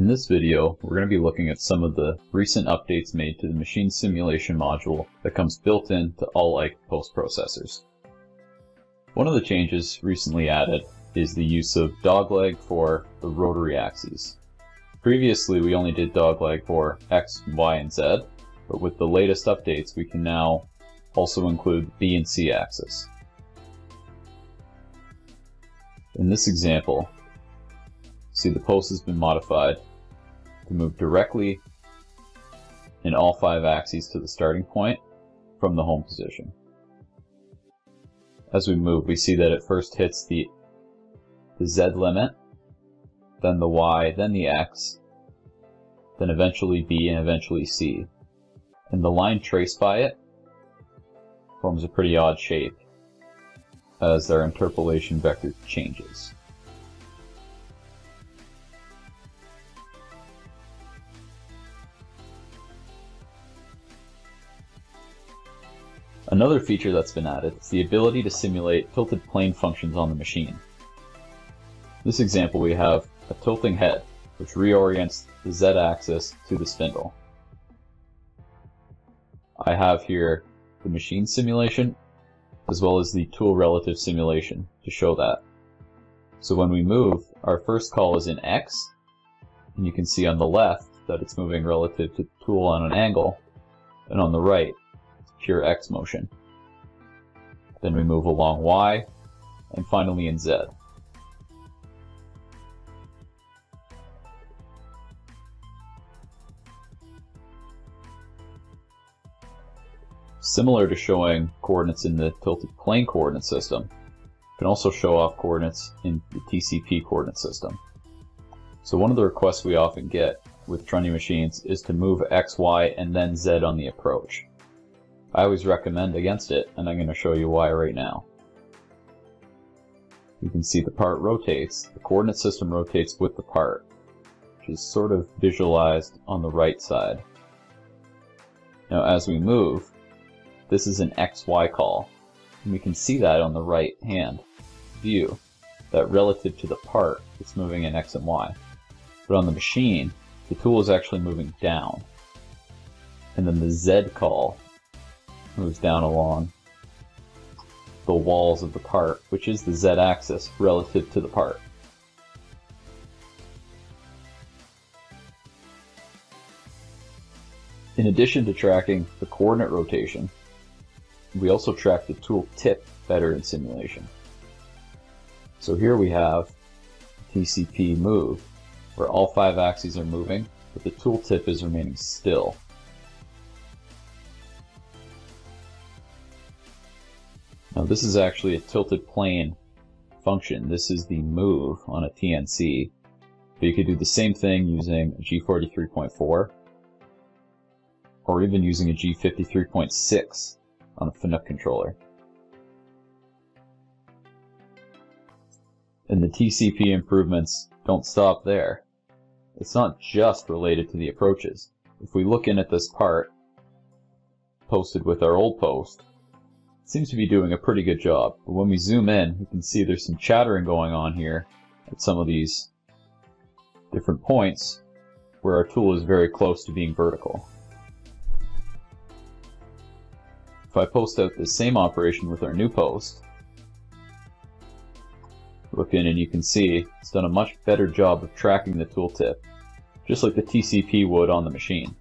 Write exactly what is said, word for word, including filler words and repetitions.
In this video, we're going to be looking at some of the recent updates made to the machine simulation module that comes built in to all I K E Post processors. One of the changes recently added is the use of dogleg for the rotary axes. Previously, we only did dogleg for X, Y, and Z, but with the latest updates, we can now also include B and C axis. In this example, see the post has been modified to move directly in all five axes to the starting point from the home position. As we move, we see that it first hits the, the Z limit, then the Y, then the X, then eventually B and eventually C. And the line traced by it forms a pretty odd shape as their interpolation vector changes. Another feature that's been added is the ability to simulate tilted plane functions on the machine. In this example, we have a tilting head, which reorients the Z-axis to the spindle. I have here the machine simulation, as well as the tool relative simulation to show that. So when we move, our first call is in X, and you can see on the left that it's moving relative to the tool on an angle, and on the right, it's pure X motion. Then we move along Y, and finally in Z. Similar to showing coordinates in the tilted plane coordinate system, you can also show off coordinates in the T C P coordinate system. So one of the requests we often get with trendy machines is to move X, Y, and then Z on the approach. I always recommend against it, and I'm going to show you why right now. You can see the part rotates, the coordinate system rotates with the part, which is sort of visualized on the right side. Now as we move, this is an X Y call, and we can see that on the right hand view, that relative to the part, it's moving in X and Y. But on the machine, the tool is actually moving down. And then the Z call moves down along the walls of the part, which is the Z axis relative to the part. In addition to tracking the coordinate rotation, we also track the tool tip better in simulation. So here we have T C P move, where all five axes are moving, but the tool tip is remaining still. Now this is actually a tilted plane function. This is the move on a T N C, but you could do the same thing using a G forty-three point four, or even using a G fifty-three point six. on a Fanuc controller. And the T C P improvements don't stop there. It's not just related to the approaches. If we look in at this part, posted with our old post, it seems to be doing a pretty good job. But when we zoom in, we can see there's some chattering going on here at some of these different points where our tool is very close to being vertical. If I post out the same operation with our new post, look in and you can see it's done a much better job of tracking the tooltip, just like the T C P would on the machine.